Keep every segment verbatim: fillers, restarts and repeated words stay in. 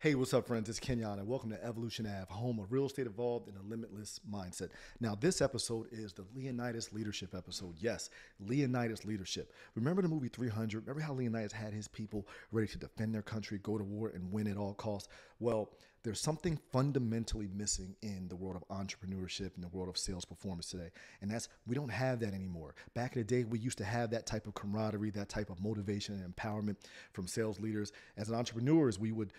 Hey, what's up, friends? It's Kenyon, and welcome to Evolution Ave, home of real estate evolved in a limitless mindset. Now, this episode is the Leonidas Leadership episode. Yes, Leonidas Leadership. Remember the movie three hundred? Remember how Leonidas had his people ready to defend their country, go to war, and win at all costs? Well, there's something fundamentally missing in the world of entrepreneurship and the world of sales performance today, and that's we don't have that anymore. Back in the day, we used to have that type of camaraderie, that type of motivation and empowerment from sales leaders. As entrepreneurs, we would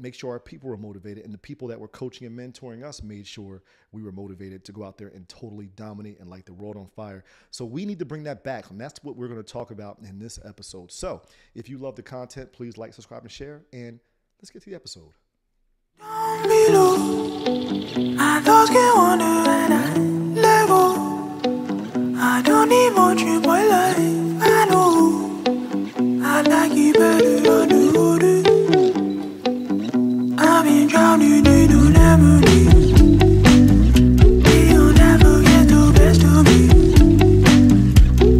make sure our people were motivated, and the people that were coaching and mentoring us made sure we were motivated to go out there and totally dominate and light the world on fire. So we need to bring that back, and that's what we're going to talk about in this episode. So if you love the content, please like, subscribe, and share, and let's get to the episode. Don't be low. I thought you wanted and I let go. I don't need more drink my life. I know I like you better on the water. Drowning in your memories, you'll never get the best of me.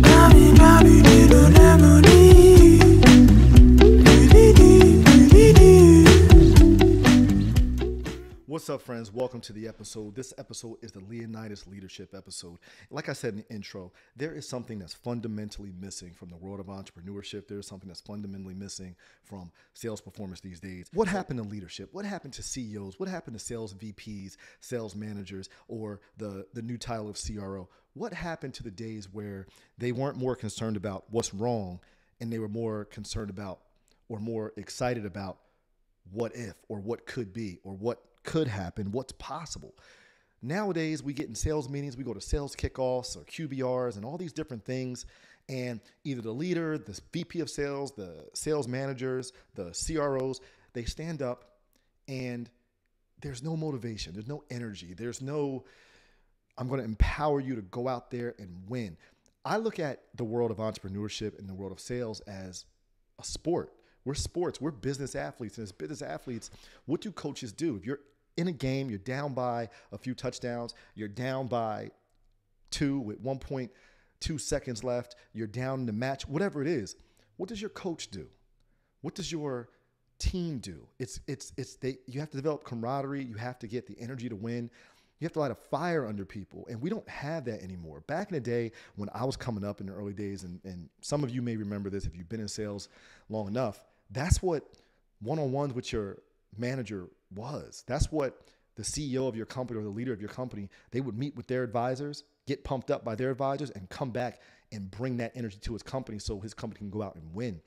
I've been drowning in your memories. What's up, friends? Welcome to the episode. This episode is the Leonidas Leadership episode. Like I said in the intro, there is something that's fundamentally missing from the world of entrepreneurship. There is something that's fundamentally missing from sales performance these days. What happened to leadership? What happened to C E Os? What happened to sales V Ps, sales managers, or the, the new title of C R O? What happened to the days where they weren't more concerned about what's wrong and they were more concerned about or more excited about what if or what could be or what could happen, what's possible? Nowadays, we get in sales meetings, we go to sales kickoffs or Q B Rs and all these different things. And either the leader, the V P of sales, the sales managers, the C R Os, they stand up and there's no motivation. There's no energy. There's no, I'm going to empower you to go out there and win. I look at the world of entrepreneurship and the world of sales as a sport. We're sports. We're business athletes. And as business athletes, what do coaches do? If you're in a game, you're down by a few touchdowns, you're down by two with one point two seconds left, you're down in the match, whatever it is, what does your coach do? What does your team do? It's, it's, it's, they, you have to develop camaraderie, you have to get the energy to win, you have to light a fire under people, and we don't have that anymore. Back in the day when I was coming up in the early days, and, and some of you may remember this if you've been in sales long enough, that's what one-on-ones with your manager was. That's what the C E O of your company or the leader of your company, they would meet with their advisors, get pumped up by their advisors, and come back and bring that energy to his company so his company can go out and win.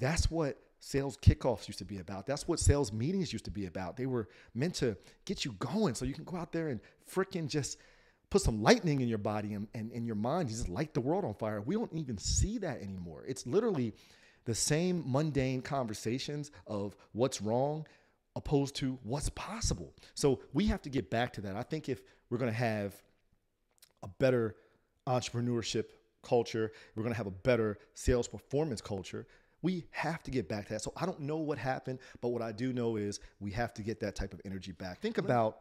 That's what sales kickoffs used to be about. That's what sales meetings used to be about. They were meant to get you going so you can go out there and freaking just put some lightning in your body and in your mind. You just light the world on fire. We don't even see that anymore. It's literally the same mundane conversations of what's wrong opposed to what's possible. So we have to get back to that. I think if we're going to have a better entrepreneurship culture, we're going to have a better sales performance culture, we have to get back to that. So I don't know what happened, but what I do know is we have to get that type of energy back. Think about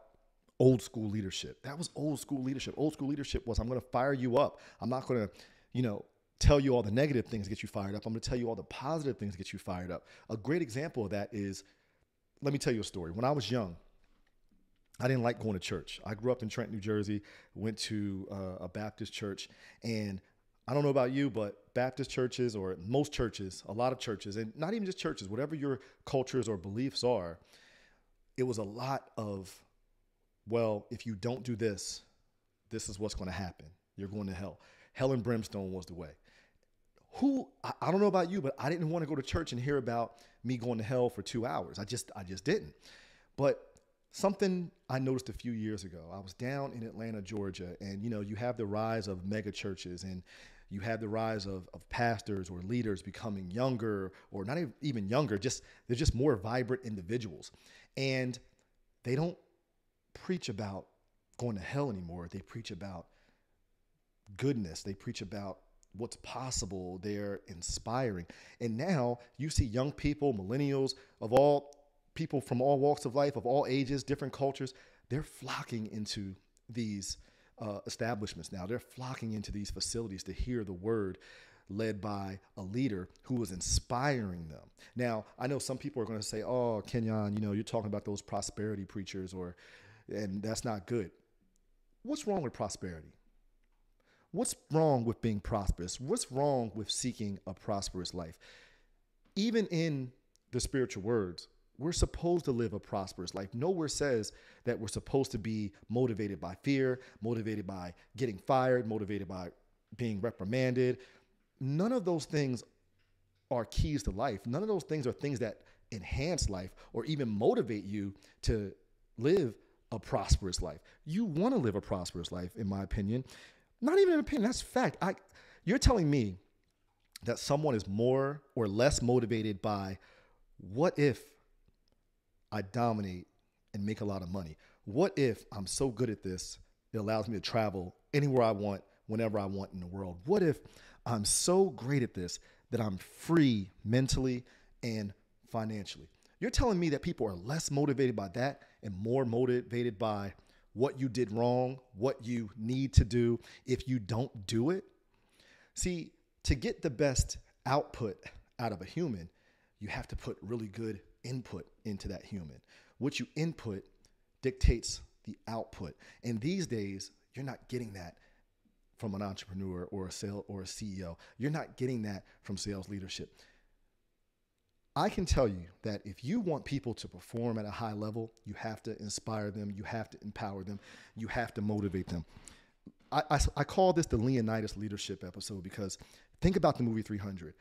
old school leadership. That was old school leadership. Old school leadership was, I'm going to fire you up. I'm not going to, you know, tell you all the negative things that get you fired up. I'm going to tell you all the positive things that get you fired up. A great example of that is, let me tell you a story. When I was young, I didn't like going to church. I grew up in Trenton, New Jersey, went to uh, a Baptist church. And I don't know about you, but Baptist churches, or most churches, a lot of churches, and not even just churches, whatever your cultures or beliefs are, it was a lot of, well, if you don't do this, this is what's going to happen. You're going to hell. Hell and brimstone was the way. Who, I don't know about you, but I didn't want to go to church and hear about me going to hell for two hours. I just, I just didn't. But something I noticed a few years ago, I was down in Atlanta, Georgia, and you know, you have the rise of mega churches, and you have the rise of, of pastors or leaders becoming younger, or not even younger, just, they're just more vibrant individuals. And they don't preach about going to hell anymore. They preach about goodness. They preach about what's possible. They're inspiring. And now you see young people, millennials, of all people from all walks of life, of all ages, different cultures, they're flocking into these uh, establishments now. They're flocking into these facilities to hear the word. led by a leader who was inspiring them. Now, I know some people are going to say, oh, Kenyon, you know, you're talking about those prosperity preachers, or, and that's not good. What's wrong with prosperity? What's wrong with being prosperous? What's wrong with seeking a prosperous life? Even in the spiritual words, we're supposed to live a prosperous life. Nowhere says that we're supposed to be motivated by fear, motivated by getting fired, motivated by being reprimanded. None of those things are keys to life. None of those things are things that enhance life or even motivate you to live a prosperous life. You want to live a prosperous life, in my opinion. Not even an opinion, that's fact. I, you're telling me that someone is more or less motivated by, what if I dominate and make a lot of money? What if I'm so good at this, it allows me to travel anywhere I want, whenever I want in the world? What if I'm so great at this that I'm free mentally and financially? You're telling me that people are less motivated by that and more motivated by what you did wrong, what you need to do if you don't do it? See, to get the best output out of a human, you have to put really good input into that human. What you input dictates the output. And these days, you're not getting that from an entrepreneur or a sale or a C E O. You're not getting that from sales leadership. I can tell you that if you want people to perform at a high level, you have to inspire them, you have to empower them, you have to motivate them. I, I, I call this the Leonidas Leadership episode because think about the movie three hundred.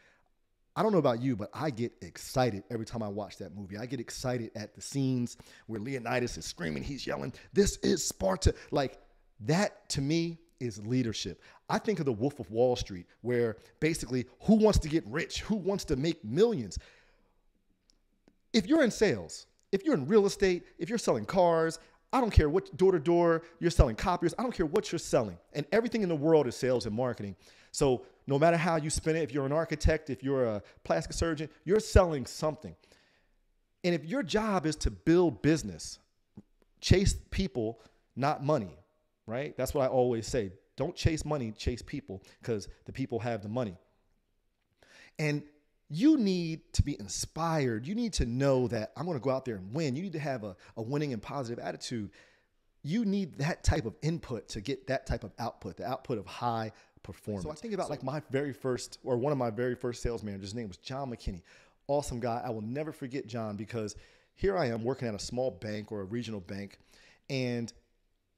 I don't know about you, but I get excited every time I watch that movie. I get excited at the scenes where Leonidas is screaming, he's yelling, this is Sparta. Like, that to me is leadership. I think of the Wolf of Wall Street, where basically who wants to get rich? Who wants to make millions? If you're in sales, if you're in real estate, if you're selling cars, I don't care what, door to door, you're selling copiers, I don't care what you're selling. And everything in the world is sales and marketing. So no matter how you spin it, if you're an architect, if you're a plastic surgeon, you're selling something. And if your job is to build business, chase people, not money, right? That's what I always say. Don't chase money, chase people, because the people have the money. And you need to be inspired. You need to know that I'm going to go out there and win. You need to have a, a winning and positive attitude. You need that type of input to get that type of output, the output of high performance. So I think about like my very first, or one of my very first sales managers, his name was John McKinney. Awesome guy. I will never forget John, because here I am working at a small bank or a regional bank, and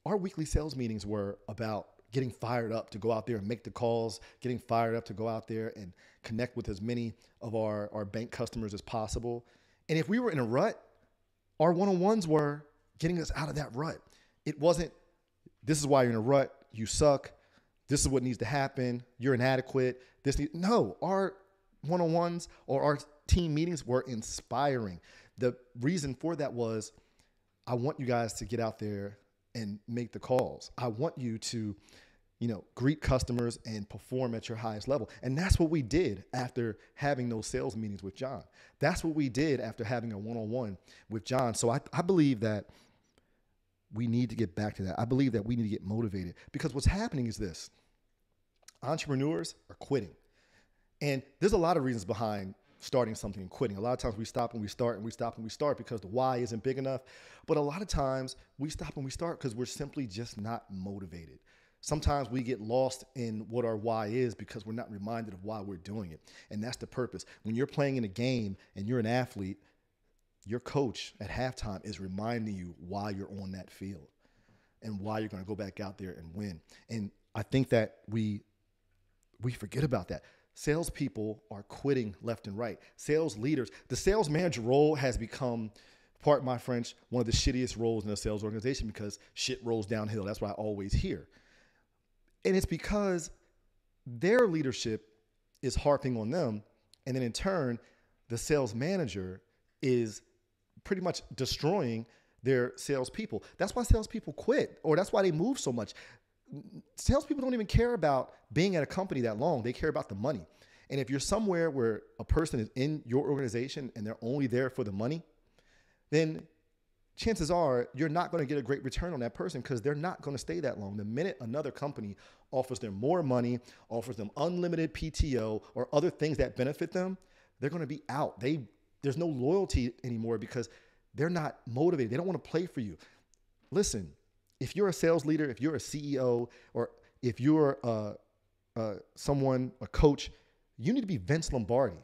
our weekly sales meetings were about getting fired up to go out there and make the calls, getting fired up to go out there and connect with as many of our, our bank customers as possible. And if we were in a rut, our one-on-ones were getting us out of that rut. It wasn't, this is why you're in a rut, you suck, this is what needs to happen, you're inadequate, this need, no, our one-on-ones or our team meetings were inspiring. The reason for that was, I want you guys to get out there and make the calls. I want you to, you know, greet customers and perform at your highest level. And that's what we did after having those sales meetings with John. That's what we did after having a one-on-one with John. So I, I believe that we need to get back to that. I believe that we need to get motivated, because what's happening is this. Entrepreneurs are quitting. And there's a lot of reasons behind starting something and quitting. A lot of times we stop and we start and we stop and we start because the why isn't big enough. But a lot of times we stop and we start because we're simply just not motivated. Sometimes we get lost in what our why is because we're not reminded of why we're doing it. And that's the purpose. When you're playing in a game and you're an athlete, your coach at halftime is reminding you why you're on that field and why you're going to go back out there and win. And I think that we, we forget about that. Salespeople are quitting left and right. Sales leaders, the sales manager role has become, pardon my French, one of the shittiest roles in a sales organization, because shit rolls downhill. That's what I always hear. And it's because their leadership is harping on them. And then in turn, the sales manager is pretty much destroying their salespeople. That's why salespeople quit, or that's why they move so much. Salespeople don't even care about being at a company that long. They care about the money. And if you're somewhere where a person is in your organization and they're only there for the money, then chances are you're not going to get a great return on that person because they're not going to stay that long. The minute another company offers them more money, offers them unlimited P T O or other things that benefit them, they're going to be out. They, there's no loyalty anymore because they're not motivated. They don't want to play for you. Listen, if you're a sales leader, if you're a C E O, or if you're uh, uh, someone, a coach, you need to be Vince Lombardi.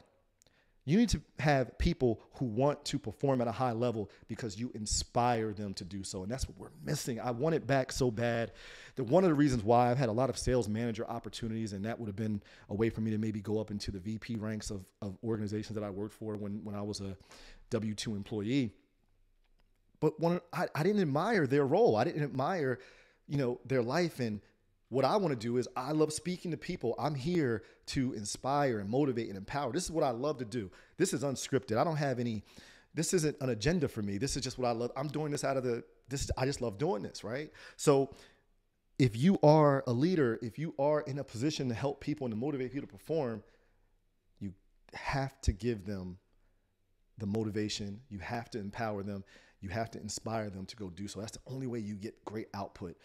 You need to have people who want to perform at a high level because you inspire them to do so. And that's what we're missing. I want it back so bad. That one of the reasons why I've had a lot of sales manager opportunities, and that would have been a way for me to maybe go up into the V P ranks of, of organizations that I worked for when, when I was a W two employee. But one, I, I didn't admire their role. I didn't admire, you know, their life. And what I want to do is I love speaking to people. I'm here to inspire and motivate and empower. This is what I love to do. This is unscripted. I don't have any, this isn't an agenda for me. This is just what I love. I'm doing this out of the, this, I just love doing this, right? So if you are a leader, if you are in a position to help people and to motivate people to perform, you have to give them the motivation. You have to empower them. You have to inspire them to go do so. That's the only way you get great output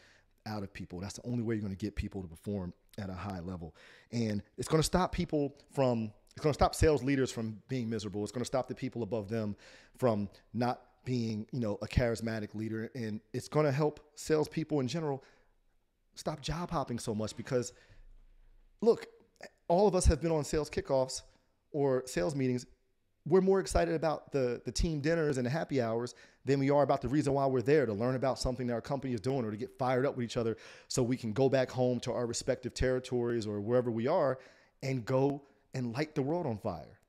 out of people. That's the only way you're going to get people to perform at a high level. And it's going to stop people from, it's going to stop sales leaders from being miserable. It's going to stop the people above them from not being, you know, a charismatic leader. And it's going to help salespeople in general stop job hopping so much because look, all of us have been on sales kickoffs or sales meetings. We're more excited about the, the team dinners and the happy hours than we are about the reason why we're there, to learn about something that our company is doing or to get fired up with each other so we can go back home to our respective territories or wherever we are and go and light the world on fire.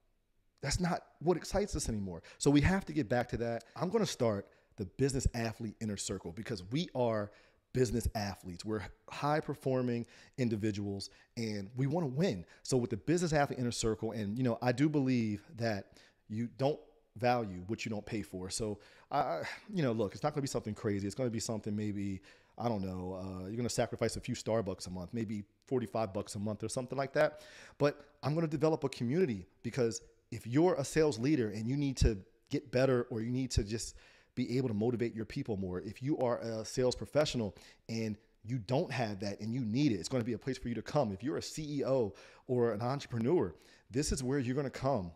That's not what excites us anymore. So we have to get back to that. I'm going to start the business athlete inner circle because we are business athletes. We're high performing individuals and we want to win. So with the business athlete inner circle, and you know, I do believe that you don't value what you don't pay for. So, I, you know, look, it's not going to be something crazy. It's going to be something maybe, I don't know, uh, you're going to sacrifice a few Starbucks a month, maybe forty-five bucks a month or something like that. But I'm going to develop a community because if you're a sales leader and you need to get better or you need to just be able to motivate your people more, if you are a sales professional and you don't have that and you need it, it's going to be a place for you to come. If you're a C E O or an entrepreneur, this is where you're going to come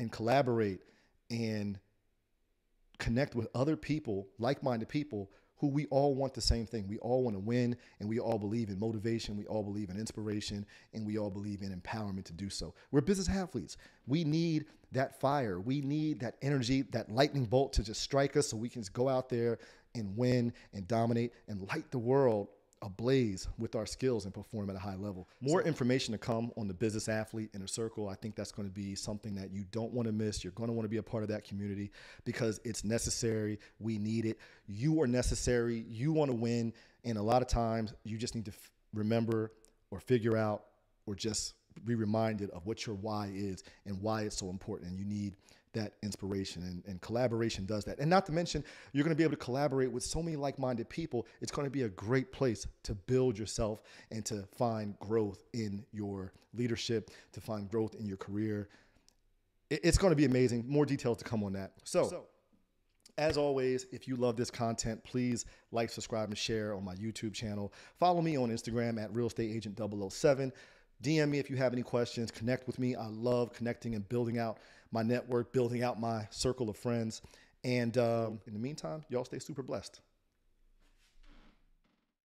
and collaborate and connect with other people, like-minded people who we all want the same thing. We all want to win and we all believe in motivation. We all believe in inspiration and we all believe in empowerment to do so. We're business athletes. We need that fire. We need that energy, that lightning bolt to just strike us so we can just go out there and win and dominate and light the world ablaze with our skills and perform at a high level. More information to come on the business athlete inner circle. I think that's going to be something that you don't want to miss. You're going to want to be a part of that community because it's necessary. We need it. You are necessary. You want to win. And a lot of times you just need to f remember or figure out or just be reminded of what your why is and why it's so important. And you need that inspiration and, and collaboration does that. And not to mention, you're going to be able to collaborate with so many like-minded people. It's going to be a great place to build yourself and to find growth in your leadership, to find growth in your career. It's going to be amazing. More details to come on that. So, so as always, if you love this content, please like, subscribe, and share on my YouTube channel. Follow me on Instagram at real estate agent double oh seven. D M me if you have any questions. Connect with me. I love connecting and building out my network, building out my circle of friends. And um, in the meantime, y'all stay super blessed.